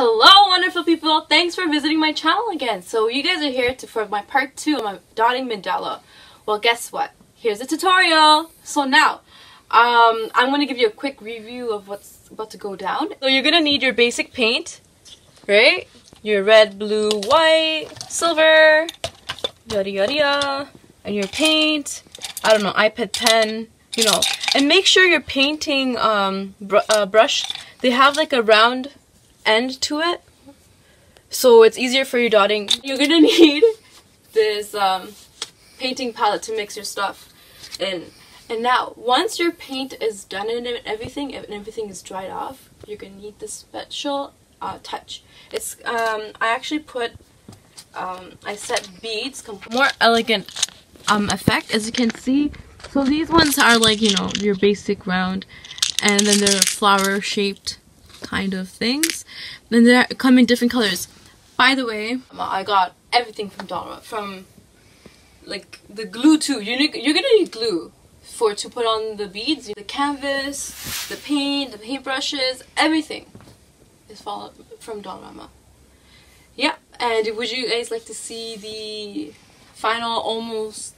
Hello wonderful people! Thanks for visiting my channel again. So you guys are here for my part 2 of my dotting mandala. Well, guess what? Here's a tutorial! So now, I'm going to give you a quick review of what's about to go down. So you're going to need your basic paint, right? Your red, blue, white, silver, yada yada yada, and your paint, I don't know, iPad pen, you know. And make sure your painting brush, they have like a round end to it, so it's easier for your dotting. You're gonna need this painting palette to mix your stuff in. And now, once your paint is done and everything is dried off, you're gonna need this special touch. It's I actually put I set beads, more elegant effect, as you can see. So these ones are like, you know, your basic round, and then they're flower shaped kind of things. Then they come in different colors. By the way, I got everything from Dollarama, from like the glue too. You're gonna need glue to put on the beads, the canvas, the paint, the paintbrushes, everything is from Dollarama. Yeah, and would you guys like to see the final, almost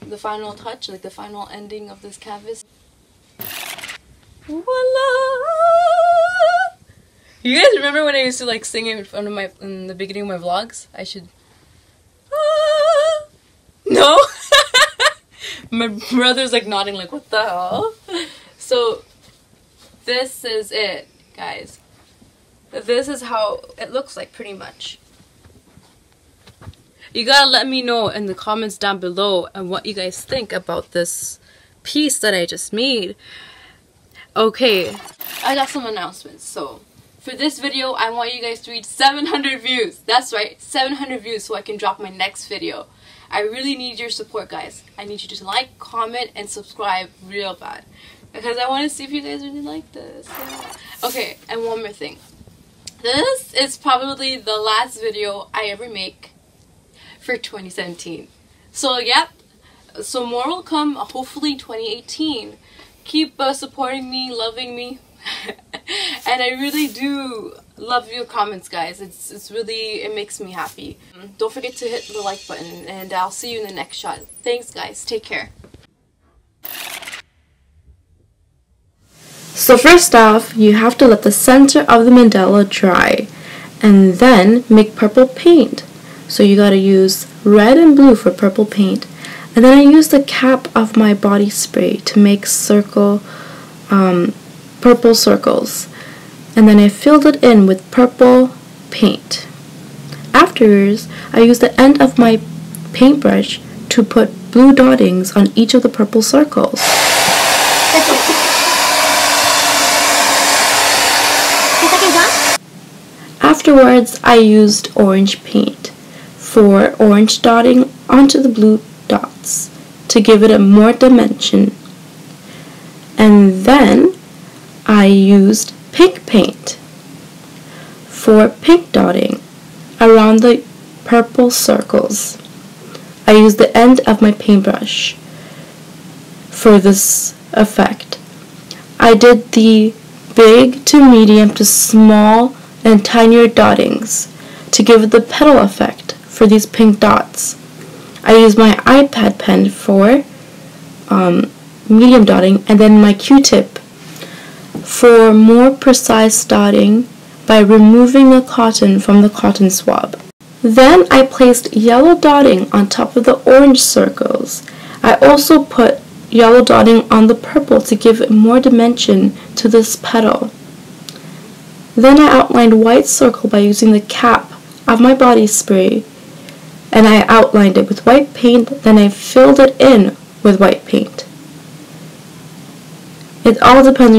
the final touch, like the final ending of this canvas? Voila! You guys remember when I used to like sing in front of in the beginning of my vlogs? I should. No? My brother's like nodding like, what the hell? So, this is it, guys. This is how it looks like, pretty much. You gotta let me know in the comments down below and what you guys think about this piece that I just made. Okay, I got some announcements, so. For this video, I want you guys to reach 700 views. That's right, 700 views so I can drop my next video. I really need your support, guys. I need you to like, comment, and subscribe real bad. Because I want to see if you guys really like this. Yeah. Okay, and one more thing. This is probably the last video I ever make for 2017. So, yep. So, more will come, hopefully, 2018. Keep supporting me, loving me. And I really do love your comments, guys. It's really, it makes me happy. Don't forget to hit the like button, and I'll see you in the next shot. Thanks, guys. Take care. So first off, you have to let the center of the mandala dry, and then make purple paint. So you gotta use red and blue for purple paint. And then I use the cap of my body spray to make circle, purple circles, and then I filled it in with purple paint. Afterwards, I used the end of my paintbrush to put blue dottings on each of the purple circles. Afterwards, I used orange paint for orange dotting onto the blue dots to give it a more dimension. And then I used pink paint for pink dotting around the purple circles. I used the end of my paintbrush for this effect. I did the big to medium to small and tinier dottings to give it the petal effect for these pink dots. I used my iPad pen for medium dotting, and then my Q-tip for more precise dotting by removing the cotton from the cotton swab. Then I placed yellow dotting on top of the orange circles. I also put yellow dotting on the purple to give it more dimension to this petal. Then I outlined white circle by using the cap of my body spray, and I outlined it with white paint, then I filled it in with white paint. It all depends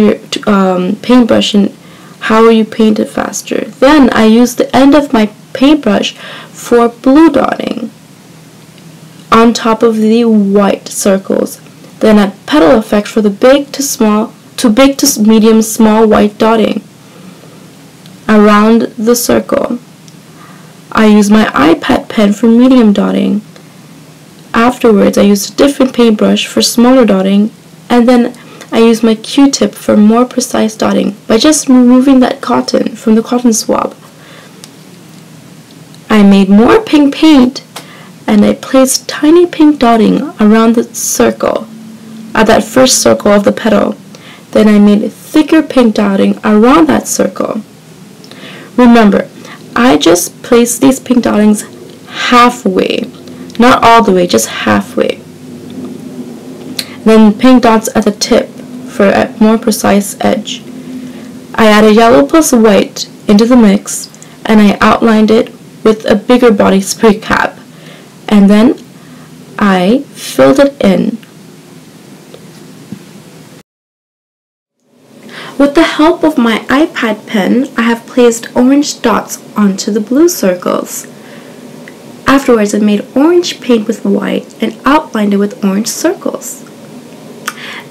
on your paintbrush and how you paint it faster. Then I used the end of my paintbrush for blue dotting on top of the white circles. Then a petal effect for the big to small, to big to medium small white dotting around the circle. I used my iPad pen for medium dotting. Afterwards, I used a different paintbrush for smaller dotting, and then I use my Q-tip for more precise dotting by just removing that cotton from the cotton swab. I made more pink paint and I placed tiny pink dotting around the circle, at that first circle of the petal. Then I made thicker pink dotting around that circle. Remember, I just placed these pink dottings halfway, not all the way, just halfway. Then pink dots at the tip for a more precise edge. I added yellow plus white into the mix and I outlined it with a bigger body spray cap, and then I filled it in. With the help of my iPad pen, I have placed orange dots onto the blue circles. Afterwards, I made orange paint with white and outlined it with orange circles.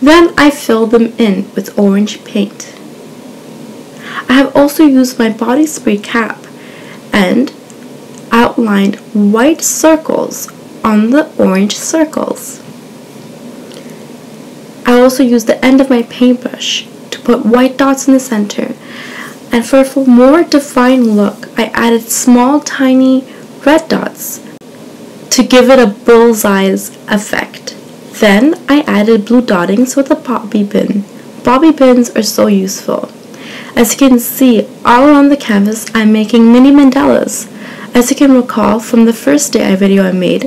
Then I filled them in with orange paint. I have also used my body spray cap and outlined white circles on the orange circles. I also used the end of my paintbrush to put white dots in the center, and for a more defined look, I added small tiny red dots to give it a bullseye's effect. Then I added blue dottings with a bobby pin. Bobby pins are so useful. As you can see, all around the canvas I'm making mini mandalas. As you can recall from the first AI video I made,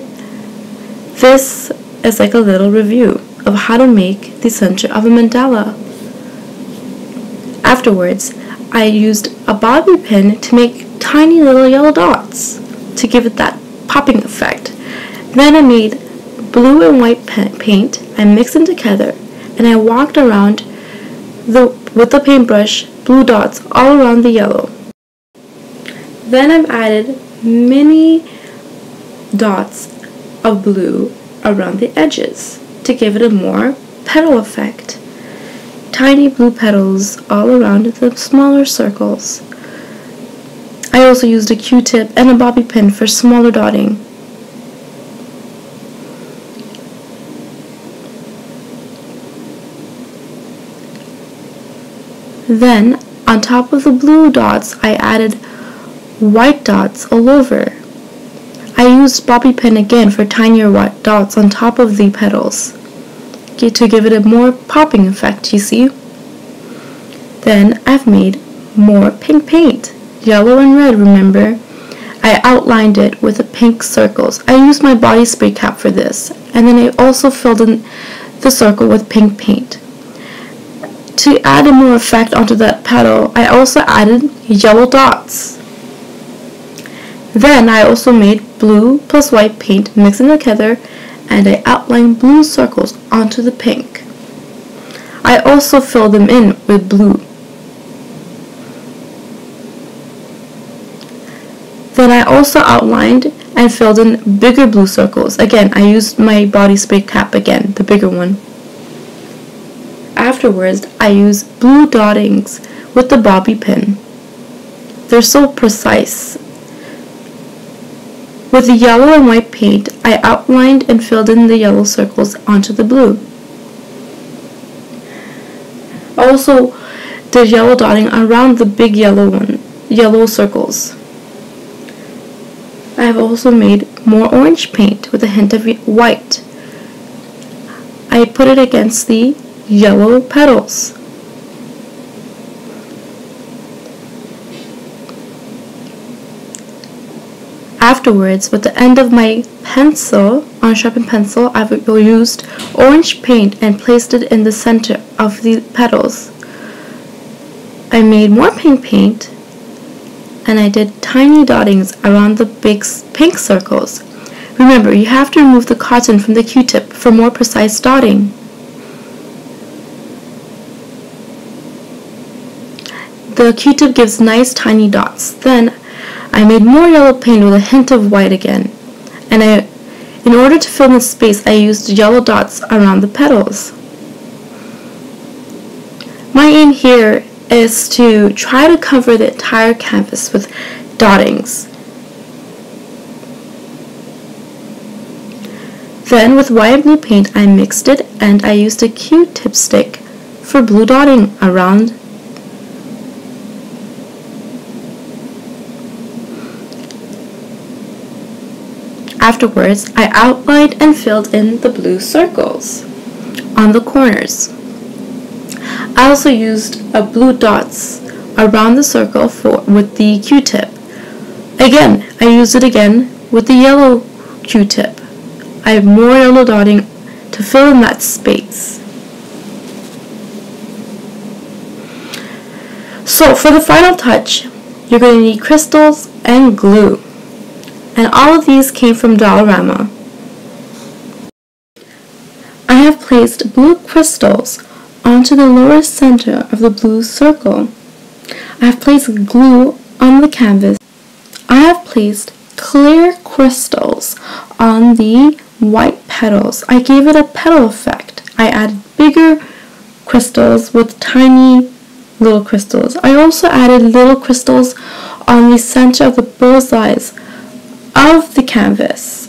this is like a little review of how to make the center of a mandala. Afterwards, I used a bobby pin to make tiny little yellow dots to give it that popping effect. Then I made blue and white paint, I mixed them together, and I walked around with the paintbrush blue dots all around the yellow. Then I've added mini dots of blue around the edges to give it a more petal effect. Tiny blue petals all around the smaller circles. I also used a Q-tip and a bobby pin for smaller dotting. Then, on top of the blue dots, I added white dots all over. I used bobby pin again for tinier white dots on top of the petals to give it a more popping effect, you see. Then I've made more pink paint, yellow and red, remember. I outlined it with the pink circles. I used my body spray cap for this, and then I also filled in the circle with pink paint. To add a more effect onto that petal, I also added yellow dots. Then I also made blue plus white paint, mixing together, and I outlined blue circles onto the pink. I also filled them in with blue. Then I also outlined and filled in bigger blue circles. Again, I used my body spray cap again, the bigger one. Afterwards, I use blue dottings with the bobby pin. They're so precise. With the yellow and white paint, I outlined and filled in the yellow circles onto the blue. I also did yellow dotting around the big yellow circles. I have also made more orange paint with a hint of white. I put it against the yellow petals. Afterwards, with the end of my pencil, unsharpened pencil, I used orange paint and placed it in the center of the petals. I made more pink paint and I did tiny dottings around the big pink circles. Remember, you have to remove the cotton from the Q-tip for more precise dotting. The Q-tip gives nice tiny dots. Then I made more yellow paint with a hint of white again, and in order to fill the space, I used yellow dots around the petals. My aim here is to try to cover the entire canvas with dottings. Then with white and blue paint, I mixed it and I used a Q-tip stick for blue dotting around afterwards, I outlined and filled in the blue circles on the corners. I also used a blue dots around the circle with the Q-tip. Again, I used it again with the yellow Q-tip. I have more yellow dotting to fill in that space. So for the final touch, you're going to need crystals and glue. And all of these came from Dollarama. I have placed blue crystals onto the lower center of the blue circle. I have placed glue on the canvas. I have placed clear crystals on the white petals. I gave it a petal effect. I added bigger crystals with tiny little crystals. I also added little crystals on the center of the bullseyes of the canvas.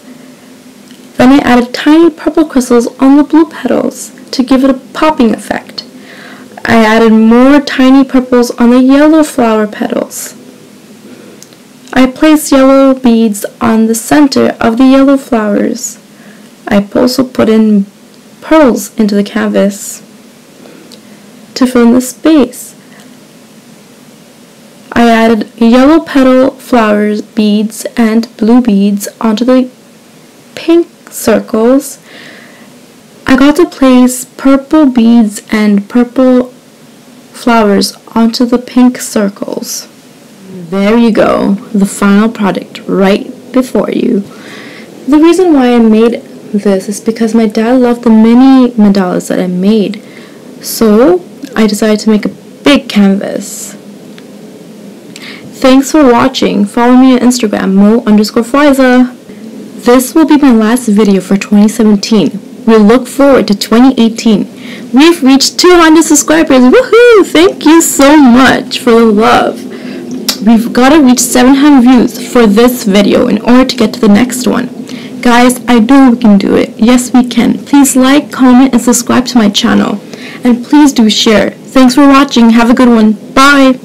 Then I added tiny purple crystals on the blue petals to give it a popping effect. I added more tiny purples on the yellow flower petals. I placed yellow beads on the center of the yellow flowers. I also put in pearls into the canvas to fill in the space. I added yellow petal flowers beads and blue beads onto the pink circles. I got to place purple beads and purple flowers onto the pink circles. There you go, the final product right before you. The reason why I made this is because my dad loved the mini mandalas that I made. So I decided to make a big canvas. Thanks for watching. Follow me on Instagram, mo_flyza. This will be my last video for 2017. We look forward to 2018. We've reached 200 subscribers. Woohoo! Thank you so much for the love. We've got to reach 700 views for this video in order to get to the next one. Guys, I know we can do it. Yes, we can. Please like, comment, and subscribe to my channel. And please do share. Thanks for watching. Have a good one. Bye.